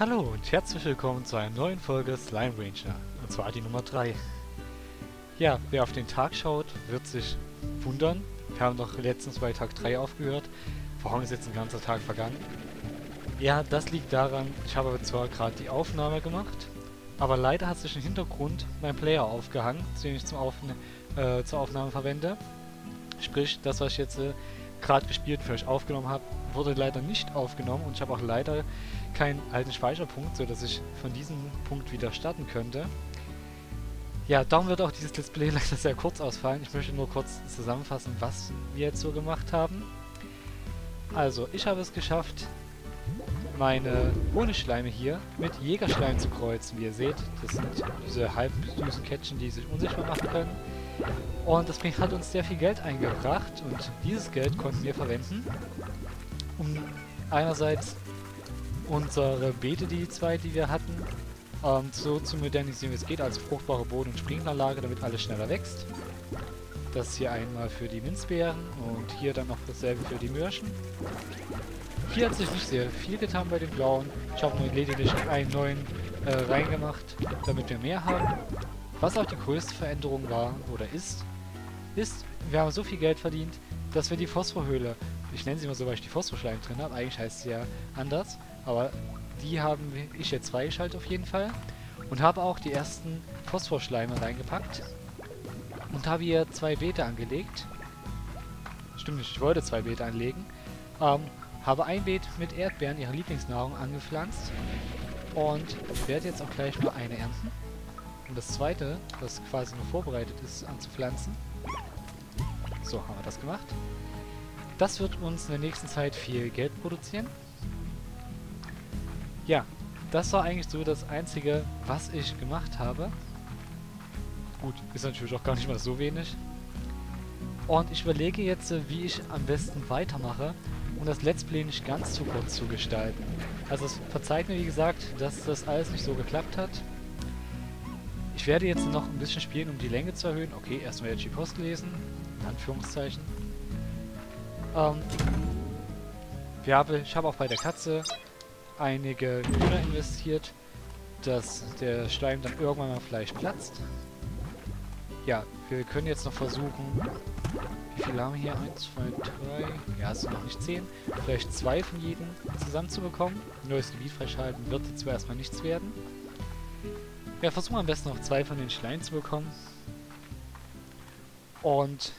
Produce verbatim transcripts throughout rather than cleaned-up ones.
Hallo und herzlich willkommen zu einer neuen Folge Slime Ranger, und zwar die Nummer drei. Ja, wer auf den Tag schaut, wird sich wundern. Wir haben doch letztens bei Tag drei aufgehört. Warum ist jetzt ein ganzer Tag vergangen? Ja, das liegt daran, ich habe zwar gerade die Aufnahme gemacht, aber leider hat sich im Hintergrund mein Player aufgehangen, den ich zum Aufna äh, zur Aufnahme verwende. Sprich, das, was ich jetzt äh, gerade gespielt für euch aufgenommen habe, wurde leider nicht aufgenommen, und ich habe auch leider keinen alten Speicherpunkt, sodass ich von diesem Punkt wieder starten könnte. Ja, darum wird auch dieses Let's Play leider sehr kurz ausfallen. Ich möchte nur kurz zusammenfassen, was wir jetzt so gemacht haben. Also, ich habe es geschafft, meine Honigschleime hier mit Jägerschleim zu kreuzen, wie ihr seht. Das sind diese halb süßen Kätzchen, die sich unsichtbar machen können. Und das hat uns sehr viel Geld eingebracht, und dieses Geld konnten wir verwenden, um einerseits unsere Beete, die zwei, die wir hatten, ähm, so zu modernisieren, wie es geht, als fruchtbare Boden- und Sprinkleranlage, damit alles schneller wächst. Das hier einmal für die Minzbeeren und hier dann noch dasselbe für die Möhrchen. Hier hat sich nicht sehr viel getan bei den Blauen. Ich habe nur lediglich einen neuen äh, reingemacht, damit wir mehr haben. Was auch die größte Veränderung war, oder ist, ist, wir haben so viel Geld verdient, dass wir die Phosphorhöhle, ich nenne sie mal so, weil ich die Phosphor-Slime drin habe, eigentlich heißt sie ja anders, aber die habe ich jetzt freigeschaltet auf jeden Fall, und habe auch die ersten Phosphor-Schleime reingepackt und habe hier zwei Beete angelegt. Stimmt nicht, ich wollte zwei Beete anlegen. Ähm, habe ein Beet mit Erdbeeren, ihrer Lieblingsnahrung, angepflanzt, und werde jetzt auch gleich mal eine ernten. Und das zweite, das quasi nur vorbereitet ist, anzupflanzen. So, haben wir das gemacht. Das wird uns in der nächsten Zeit viel Geld produzieren. Ja, das war eigentlich so das Einzige, was ich gemacht habe. Gut, ist natürlich auch gar nicht mal so wenig. Und ich überlege jetzt, wie ich am besten weitermache, um das Let's Play nicht ganz zu kurz zu gestalten. Also verzeiht mir, wie gesagt, dass das alles nicht so geklappt hat. Ich werde jetzt noch ein bisschen spielen, um die Länge zu erhöhen. Okay, erstmal jetzt die Post lesen, in Anführungszeichen. Ähm, wir haben, ich habe auch bei der Katze einige Hühner investiert, dass der Schleim dann irgendwann mal vielleicht platzt. Ja, wir können jetzt noch versuchen, wie viele haben wir hier? eins, zwei, drei, ja, es sind noch nicht zehn. Vielleicht zwei von jedem zusammenzubekommen. Neues Gebiet freischalten wird jetzt zwar erstmal nichts werden. Ja, versuchen wir am besten noch zwei von den Schleien zu bekommen. Und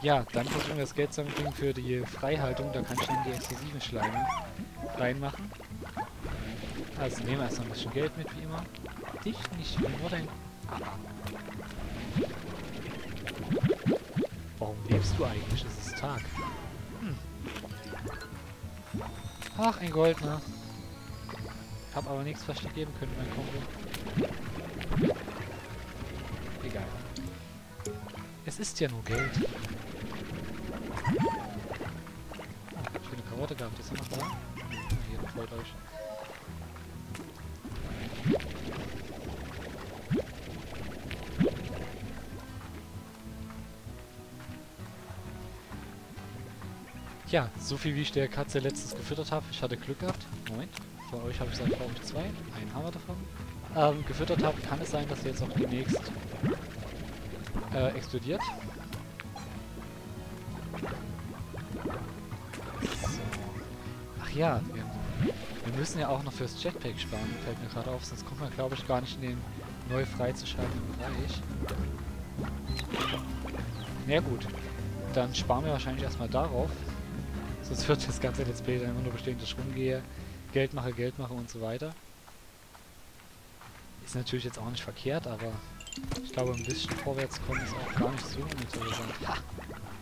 ja, dann versuchen wir das Geld zusammenbringen für die Freihaltung. Da kann ich dann die exklusiven Schleime reinmachen. Also nehmen wir erstmal ein bisschen Geld mit, wie immer. Dich nicht, nur dein... Aber. Warum lebst du eigentlich? Es ist Tag. Hm. Ach, ein goldener. Hab aber nichts versteckt geben können, mein Konto. Egal. Es ist ja nur Geld. Oh, ich will eine Karotte gehabt, die ist noch da. Hier, freut euch. Ja, so viel wie ich der Katze letztens gefüttert habe. Ich hatte Glück gehabt. Moment. Bei euch habe ich gesagt, brauche ich zwei, einen haben wir davon. Ähm, gefüttert habe, kann es sein, dass jetzt auch demnächst äh, explodiert. So. Ach ja, wir, wir müssen ja auch noch fürs Jetpack sparen, fällt mir gerade auf, sonst kommt man, glaube ich, gar nicht in den neu freizuschaltenden Bereich. Na gut, dann sparen wir wahrscheinlich erstmal darauf, sonst wird das ganze Let's Play dann immer nur bestehen, dass ich rumgehe. Geld mache, Geld mache und so weiter. Ist natürlich jetzt auch nicht verkehrt, aber ich glaube, ein bisschen vorwärts kommen ist auch gar nicht so uninteressant. Ha!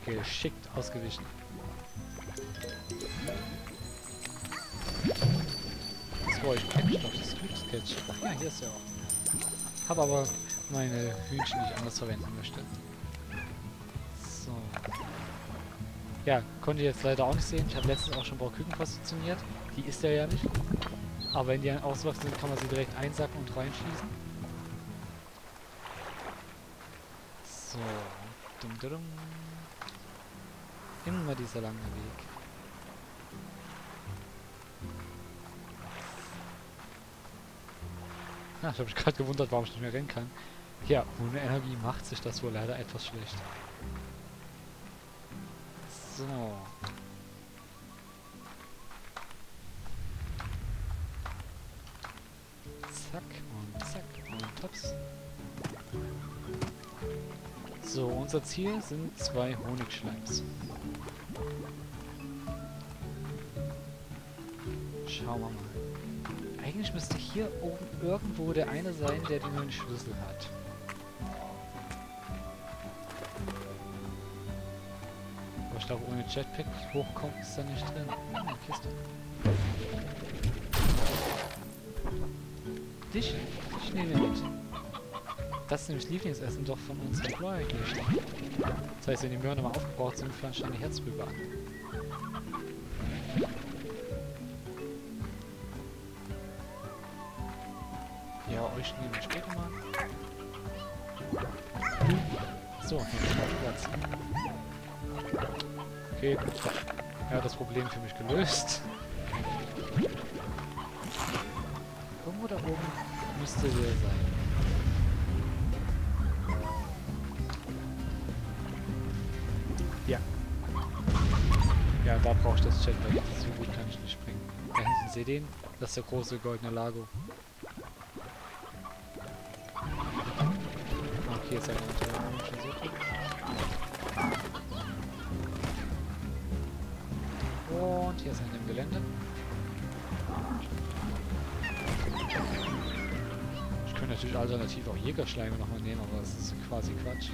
Geschickt ausgewichen. Das war ich catch, doch das Glückscatch. Ach ja, hier ist ja auch. Habe aber meine Hühnchen, die ich anders verwenden möchte. So. Ja, konnte ich jetzt leider auch nicht sehen. Ich habe letztens auch schon ein paar Küken positioniert. Die isst er ja nicht. Aber wenn die auswachsen sind, kann man sie direkt einsacken und reinschießen. So. Dum -dum. Immer dieser lange Weg. Ja, ich habe mich gerade gewundert, warum ich nicht mehr rennen kann. Ja, ohne Energie macht sich das wohl leider etwas schlecht. So. Zack und zack und tops. So, unser Ziel sind zwei Honigschleims. Schauen wir mal. Eigentlich müsste hier oben irgendwo der eine sein, der den neuen Schlüssel hat. Aber ich glaube, ohne Jetpack hochkommt ist da nicht drin. Ah, eine Kiste. Dich, ich nehme mit. Das ist nämlich Lieblingsessen doch von uns Employer Gegenstand. Das heißt, wenn die Möhren mal aufgebraucht sind, flanscht eine Herzrübe an. Ja, euch nehmen wir später mal. So, hier ist noch Platz. Okay, ja, das Problem für mich gelöst. Irgendwo da oben müsste der sein. Ja. Ja, da brauche ich das Jetpack. So gut kann ich nicht springen. Da hinten, seht ihr den? Das ist der große goldene Largo. Okay, jetzt haben wir schon so gut. Und hier ist er in dem Gelände. Ich könnte natürlich alternativ auch Jägerschleime nochmal nehmen, aber das ist quasi Quatsch.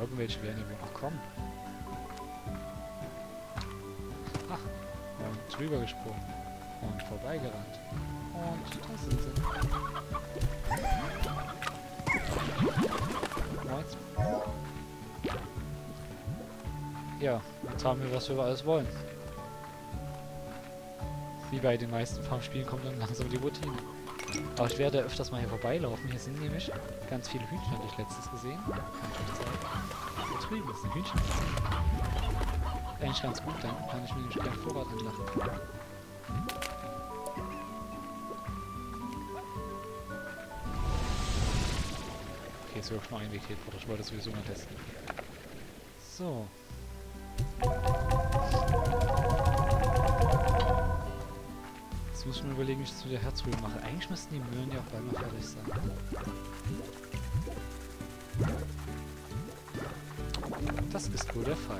Irgendwelche werden ja wohl noch kommen. Ach, wir haben drüber gesprungen und vorbeigerannt. Und da sind sie. Ja, jetzt haben wir, was wir alles wollen. Wie bei den meisten Farmspielen kommt dann langsam die Routine. Aber ich werde öfters mal hier vorbeilaufen. Hier sind nämlich ganz viele Hühnchen, hatte ich letztes gesehen. Kann ich euch zeigen. Hier drüben ist ein Hühnchen. Ist eigentlich ganz gut, dann kann ich mir nämlich gleich Vorrat anlachen. Okay, jetzt wird noch ein Weg hier vor. Ich wollte das sowieso mal testen. So. Jetzt muss ich mir überlegen, wie ich das mit der Herzrübe mache. Eigentlich müssten die Möhren ja auch bald mal fertig sein. Das ist wohl der Fall.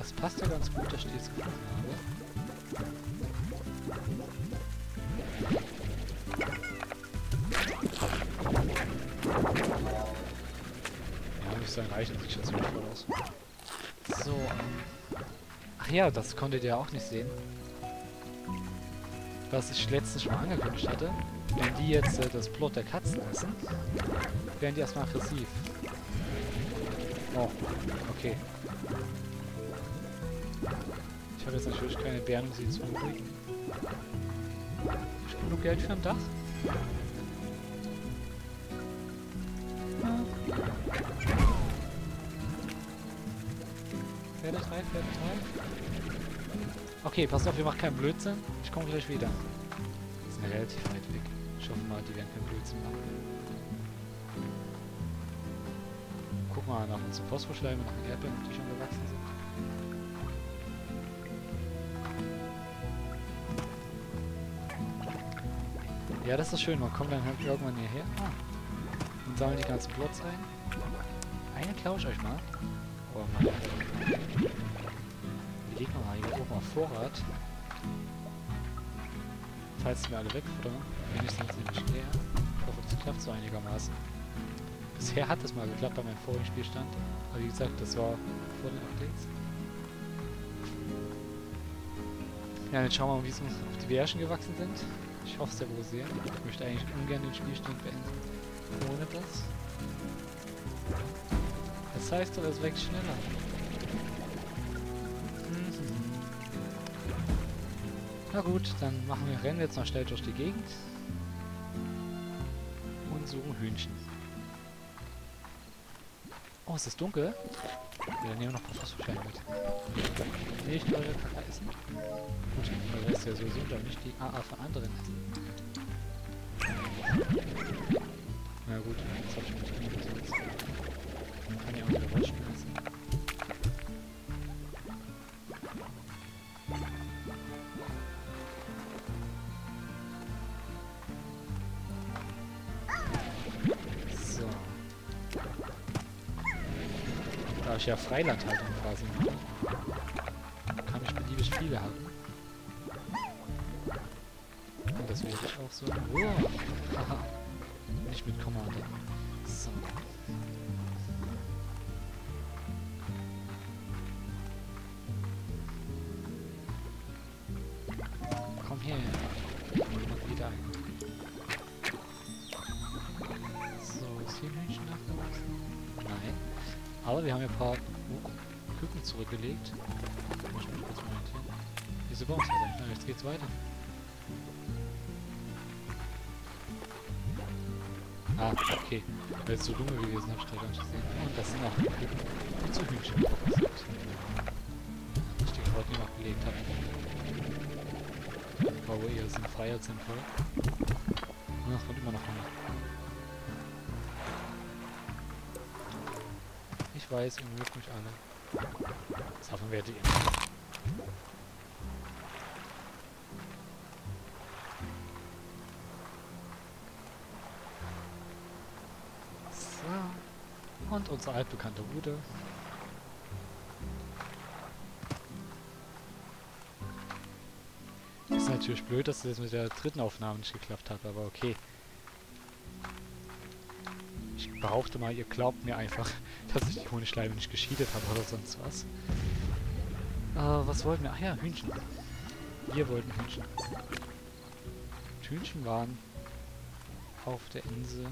Das passt ja ganz gut, dass ich die jetzt gefunden habe. Ja, muss sein reichen, sieht schon ziemlich voll aus. So. Ach ja, das konntet ihr auch nicht sehen. Was ich letztens schon mal angekündigt hatte, wenn die jetzt äh, das Plort der Katzen essen, werden die erstmal aggressiv. Oh, okay. Ich habe jetzt natürlich keine Bären, um sie zu beruhigen. Ich habe genug Geld für ein Dach. Pferde drei, Pferde drei. Okay, pass auf, ihr macht keinen Blödsinn. Ich komme gleich wieder. Die sind relativ weit weg. Ich hoffe mal, die werden keinen Blödsinn machen. Guck mal nach unserem Phosphor-Slime und nach den Erdbeeren, die schon gewachsen sind. Ja, das ist schön. Man kommt dann halt irgendwann hierher. Ah. Und sammelt die ganzen Plots ein. Eine klaue ich euch mal. Oh Mann. Legen wir mal hier oben auf Vorrat. Falls wir alle wegfuttern, wenigstens nämlich leer. Ich hoffe, das klappt so einigermaßen. Bisher hat es mal geklappt bei meinem vorigen Spielstand. Aber wie gesagt, das war vor den Updates. Ja, jetzt schauen wir mal, wie es uns auf die Bärchen gewachsen sind. Ich hoffe es ja wohl sehr. Ich möchte eigentlich ungern den Spielstand beenden. Ohne das. Das heißt doch, es wächst schneller. Na gut, dann machen wir, rennen wir jetzt noch schnell durch die Gegend. Und und suchen Hühnchen. Oh, ist das dunkel? Ja, dann nehmen wir noch ein paar Phosphorsteine mit. Nee, ich glaube, wir können da essen. Gut, weil das ist ja sowieso, da nicht die A A von anderen. Na gut, jetzt habe ich mich nicht gesetzt. Man kann ja auch wieder Rollstuhl essen. Da ich ja Freilandhaltung quasi mache, kann ich beliebig viele haben. Und das wäre ich auch so. Oh, haha. Nicht mit Kommando. So. Komm her. Und wieder ein. So, ist hier ein Hühnchen nachgewachsen? Nein. Aber wir haben ja ein paar oh, Küken zurückgelegt. Ich muss mich kurz mal orientieren. Hier sind wir uns ja dann. Jetzt geht's weiter. Ah, okay. Weil es so dunkel gewesen habe ich gerade gar nicht gesehen. Und das sind auch die Küken, die zu Hühnchen gekommen sind. Ich die Klauten noch gelegt habe. Wow, hier sind Freier sind voll. Und das wird immer noch Hunger. Ich weiß, ihr mögt mich alle. Das hoffen wir dir. So. Und unsere altbekannte Route. Ist natürlich blöd, dass das mit der dritten Aufnahme nicht geklappt hat, aber okay. Ich behaupte mal, ihr glaubt mir einfach, dass ich die Honigschleime nicht gescheatet habe oder sonst was. Äh, was wollten wir? Ach ja, Hühnchen. Wir wollten Hühnchen. Und Hühnchen waren auf der Insel.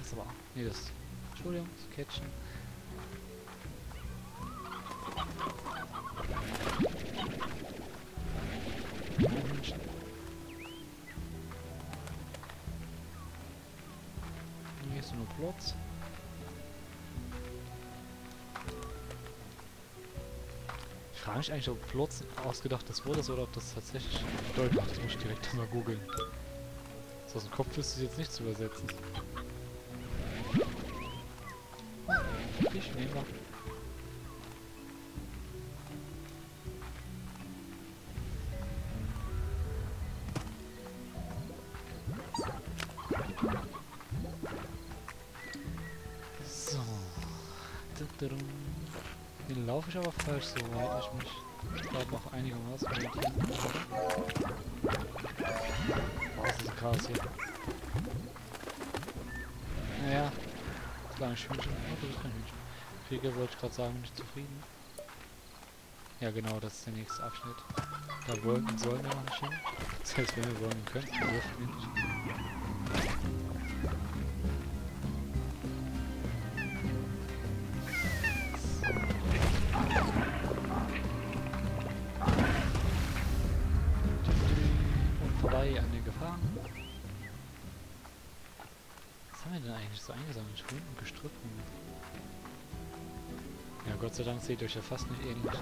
Das aber auch. Nee, das. Entschuldigung, das Kätzchen. Nur Plort. Ich frage mich eigentlich, ob Plort ausgedachtes Wort ist oder ob das tatsächlich Deutsch macht. Das muss ich direkt mal googeln. So aus dem Kopf wüsste ich jetzt nicht zu übersetzen. Ich nehme mal. Den laufe ich aber falsch, soweit ich mich glaube auch einigermaßen orientieren kann. Boah, ist das Chaos hier. Naja, kleines Hühnchen. Oh, das ist kein Hühnchen. Krieger wollte ich gerade sagen, bin ich zufrieden. Ja genau, das ist der nächste Abschnitt. Da wollten sollen wir noch nicht hin. Selbst wenn wir wollen können, wir dürfen nicht. An den Gefahren. Was haben wir denn eigentlich so eingesammelt? Schulen und Gestrüpp. Ja, Gott sei Dank seht ihr euch ja fast nicht ähnlich.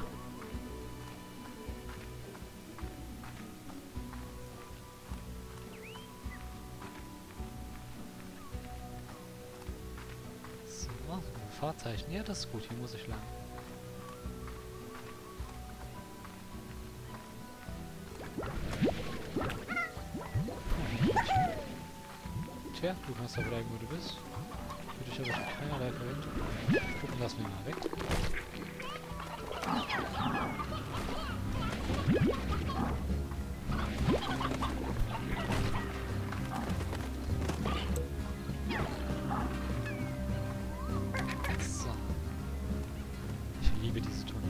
So, Fahrzeichen. Ja, das ist gut. Hier muss ich lang. Ja, du kannst da bleiben, wo du bist. Für dich habe ich keinerlei Verwendung. Gucken, lassen wir mal weg. So. Ich liebe diese Tunnel.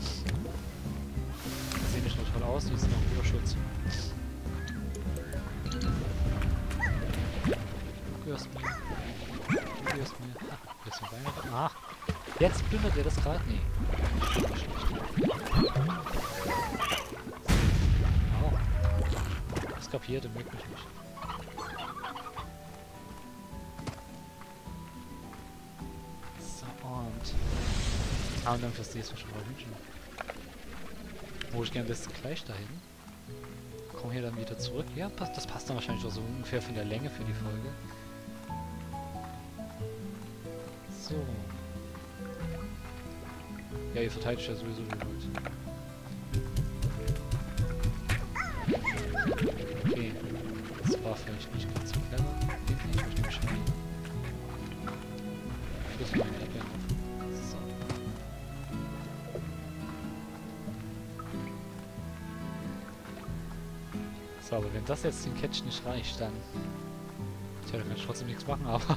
Die sehen nicht nur toll aus, die sind auch ein guter Schutz. Ah, jetzt plündert er das gerade? Nee. Wow. Das kapiert, er merkt mich nicht. Ah, und dann fürs nächste Mal schon mal Hühnchen. Wo ich gerne am besten gleich dahin. Komm hier dann wieder zurück. Ja, passt, das passt dann wahrscheinlich auch so ungefähr von der Länge für die Folge. So. Ja, ihr verteidigt ja sowieso gut. Okay. Das war vielleicht nicht ganz so clever. Ich möchte mich schon nehmen. Ich muss mal mit Erdbeeren auf. So, aber wenn das jetzt den Catch nicht reicht, dann... Tja, dann kann ich trotzdem nichts machen, aber...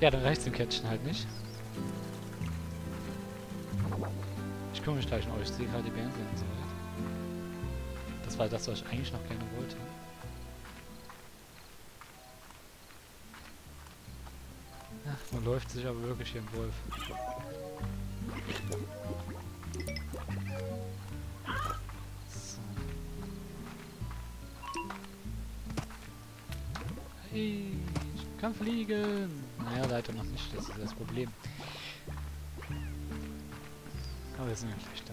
ja, dann reicht es dem Catchen halt nicht. Ich kümmere mich gleich um euch, ich sehe gerade die Bären sind so weit. Das war das, was ich eigentlich noch gerne wollte. Ach, man läuft sich aber wirklich hier im Wolf. Ich kann fliegen! Naja, leider noch nicht, das ist das Problem. Aber wir sind ja gleich da.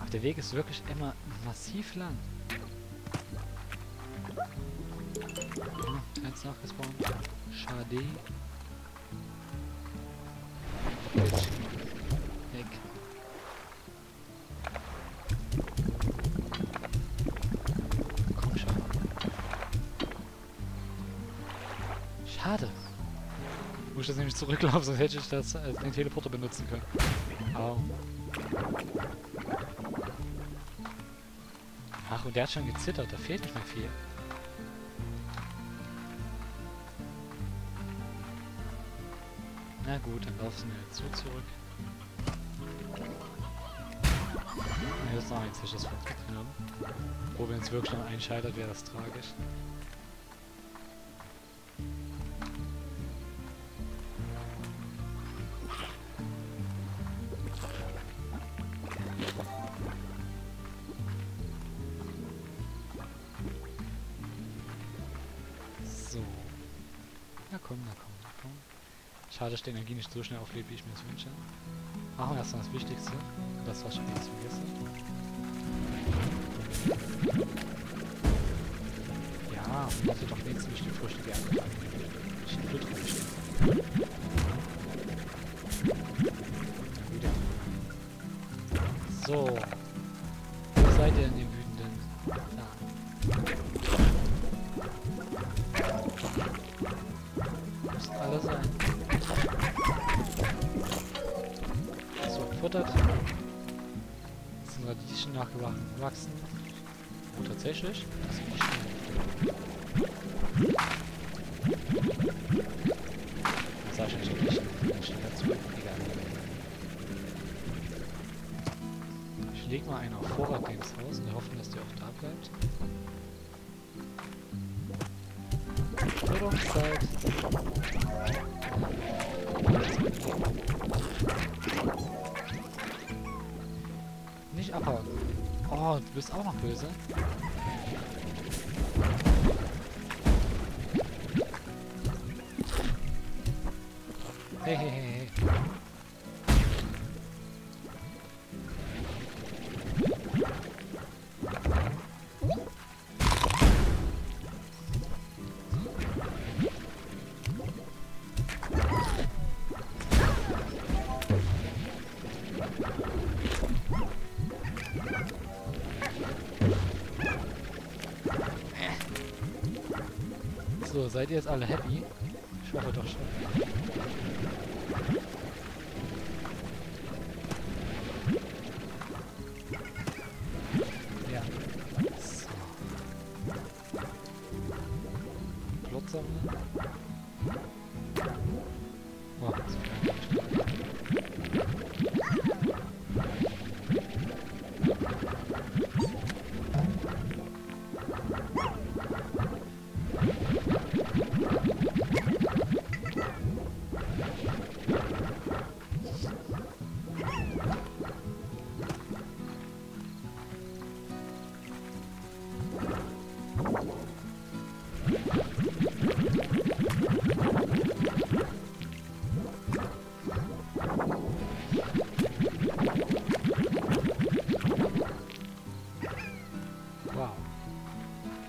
Aber der Weg ist wirklich immer massiv lang. Ah, eins nachgespawnt. Schade. Weg. Schade. Muss ich das nämlich zurücklaufen, sonst hätte ich das als den Teleporter benutzen können. Au. Ach, und der hat schon gezittert, da fehlt nicht mehr viel. Na gut, dann laufen wir jetzt so zurück. Na, das ist noch jetzt nicht das Wort genommen. Wo wir uns wirklich noch einscheitert, wäre das tragisch. Schade, dass die Energie nicht so schnell auflebt, wie ich mir das wünsche. Machen wir erstmal das Wichtigste. Das war schon ganz vergessen. Ja, das wird doch wenigstens nicht die Früchte geerntet. Ich bin gut drauf gestanden. Na gut, ja. So. Wo seid ihr denn, ihr Wütenden? Da. Müssen alle sein. Gefuttert. Jetzt sind Radieschen nachgewachsen. Oh, tatsächlich? Das ist nicht schlimm. Das sah ich eigentlich nicht. Das steht dazu. Egal. Ich leg mal einen auf Vorrat ins Haus und wir hoffen, dass der auch da bleibt. Störungszeit. Nicht abhaken. Oh, du bist auch noch böse. Hey, hey, hey, hey. So, seid ihr jetzt alle happy? Ich hoffe doch schon. Ja. So. Plort sammeln. Oh, das ist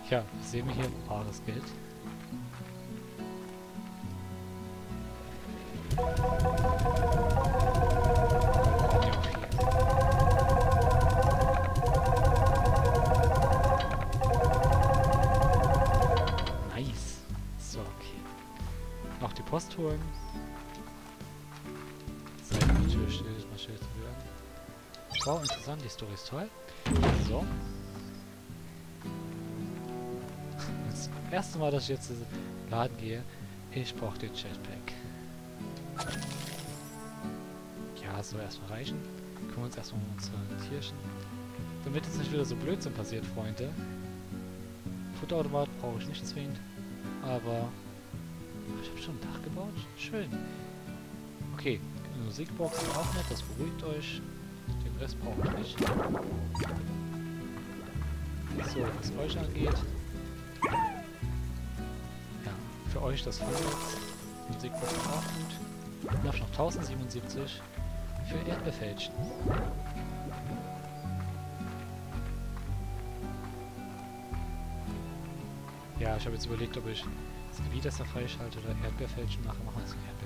Tja, sehen wir hier bares Geld. Nice. So, okay. Noch die Post holen. Zeit natürlich schnell, mal schnell zu hören. Wow, interessant, die Story ist toll. So. Das erste Mal, dass ich jetzt in den Laden gehe, ich brauche den Jetpack. Ja, soll erstmal reichen. Kümmern wir uns erstmal um unsere Tierchen. Damit es nicht wieder so Blödsinn passiert, Freunde. Futterautomat brauche ich nicht zwingend. Aber ich habe schon ein Dach gebaut. Schön. Okay, eine Musikbox braucht nicht, das beruhigt euch. Den Rest brauche ich nicht. So, was euch angeht. Ja, für euch das Futter. Musikbox auch gut. Ich darf noch tausendsiebenundsiebzig für Erdbeerfälschen. Ja, ich habe jetzt überlegt, ob ich das Gebiet erst freischalte oder Erdbeerfälschen mache. Machen wir jetzt Erdbeerfälschen.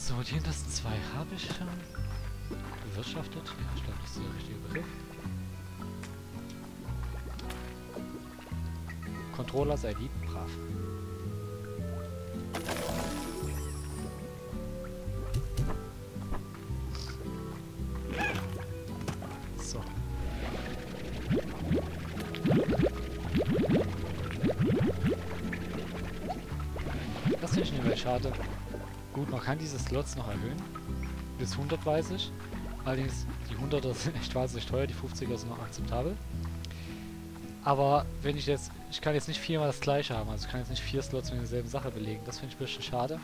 So, die hintersten zwei habe ich schon bewirtschaftet. Ja, ich glaube, das ist der richtige Begriff. Controller sei lieb, brav. So. Das finde ich nicht mehr schade. Gut, man kann diese Slots noch erhöhen, bis hundert weiß ich. Allerdings, die hunderter sind echt wahnsinnig teuer, die fünfziger sind noch akzeptabel. Aber wenn ich jetzt, ich kann jetzt nicht viermal das gleiche haben, also ich kann jetzt nicht vier Slots mit derselben Sache belegen. Das finde ich ein bisschen schade,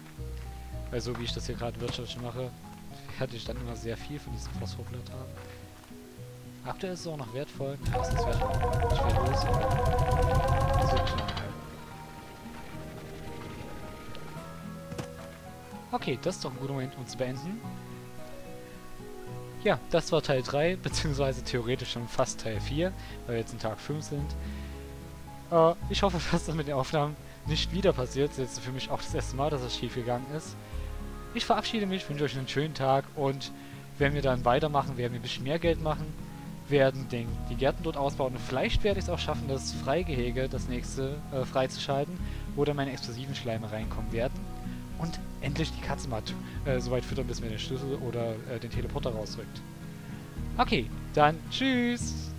weil so wie ich das hier gerade wirtschaftlich mache, hatte ich dann immer sehr viel von diesen Phosphorblättern. Aktuell ist es auch noch wertvoll, ja, das ist wertvoll. Ich werde los. Das wird schon. Okay, das ist doch ein guter Moment, um zu beenden. Ja, das war Teil drei, beziehungsweise theoretisch schon fast Teil vier, weil wir jetzt in Tag fünf sind. Äh, ich hoffe, dass das mit den Aufnahmen nicht wieder passiert. Das ist jetzt für mich auch das erste Mal, dass das schief gegangen ist. Ich verabschiede mich, wünsche euch einen schönen Tag und wenn wir dann weitermachen, werden wir ein bisschen mehr Geld machen, werden den, die Gärten dort ausbauen und vielleicht werde ich es auch schaffen, das Freigehege, das nächste, äh, freizuschalten, wo dann meine explosiven Schleime reinkommen werden. Und endlich die Katze mal äh, so weit füttern, bis mir den Schlüssel oder äh, den Teleporter rausrückt. Okay, dann tschüss!